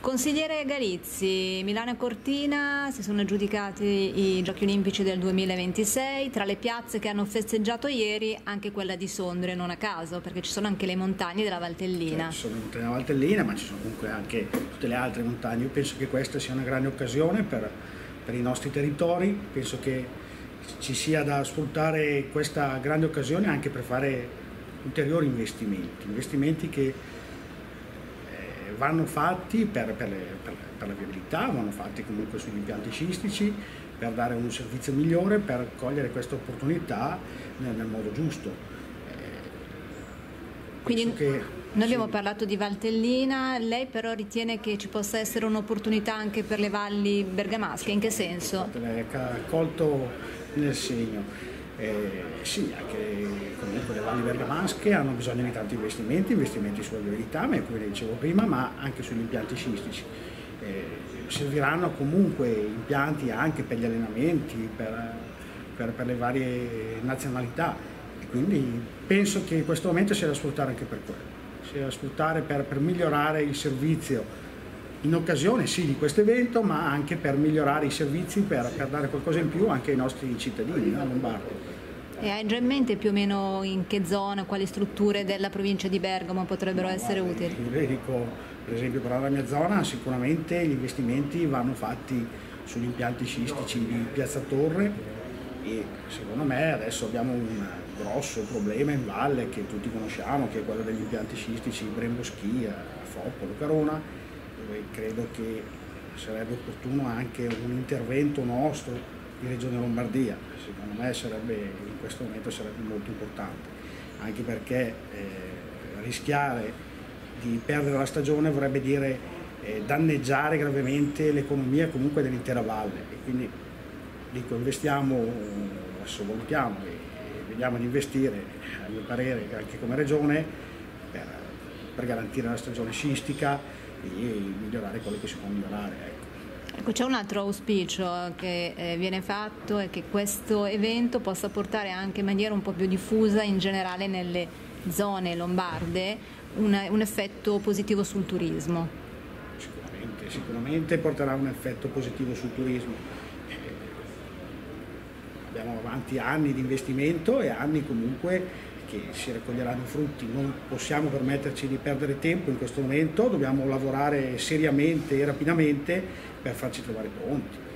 Consigliere Galizzi, Milano e Cortina si sono aggiudicati i Giochi Olimpici del 2026, tra le piazze che hanno festeggiato ieri anche quella di Sondrio, non a caso, perché ci sono anche le montagne della Valtellina. Ci sono le montagne della Valtellina, ma ci sono comunque anche tutte le altre montagne. Io penso che questa sia una grande occasione per i nostri territori, penso che ci sia da sfruttare questa grande occasione anche per fare ulteriori investimenti che vanno fatti per la viabilità, vanno fatti comunque sugli impianti sciistici per dare un servizio migliore, per cogliere questa opportunità nel modo giusto. Quindi noi abbiamo parlato di Valtellina, lei però ritiene che ci possa essere un'opportunità anche per le valli bergamasche, in che senso? Colto nel segno. Sì, anche comunque le valli bergamasche hanno bisogno di tanti investimenti sulla viabilità, ma come dicevo prima, ma anche sugli impianti sciistici. Serviranno comunque impianti anche per gli allenamenti, per le varie nazionalità, e quindi penso che in questo momento sia da sfruttare anche per quello, sia da sfruttare per migliorare il servizio in occasione sì di questo evento, ma anche per migliorare i servizi, per dare qualcosa in più anche ai nostri cittadini lombardi. E hai già in mente più o meno in che zona, quali strutture della provincia di Bergamo potrebbero essere utili? Io dico, per esempio, per la mia zona sicuramente gli investimenti vanno fatti sugli impianti sciistici di Piazza Torre, e secondo me adesso abbiamo un grosso problema in valle che tutti conosciamo, che è quello degli impianti sciistici di Bremboschia, Foppolo Carona. Credo che sarebbe opportuno anche un intervento nostro di Regione Lombardia, secondo me sarebbe, in questo momento sarebbe molto importante, anche perché rischiare di perdere la stagione vorrebbe dire danneggiare gravemente l'economia comunque dell'intera valle, e quindi dico, investiamo, adesso valutiamo e vediamo di investire, a mio parere, anche come Regione per garantire la stagione sciistica e migliorare quello che si può migliorare. Ecco, c'è un altro auspicio che viene fatto, è che questo evento possa portare anche in maniera un po' più diffusa in generale nelle zone lombarde un effetto positivo sul turismo. Sicuramente porterà un effetto positivo sul turismo. Abbiamo avanti anni di investimento e anni comunque che si raccoglieranno i frutti, non possiamo permetterci di perdere tempo in questo momento, dobbiamo lavorare seriamente e rapidamente per farci trovare pronti.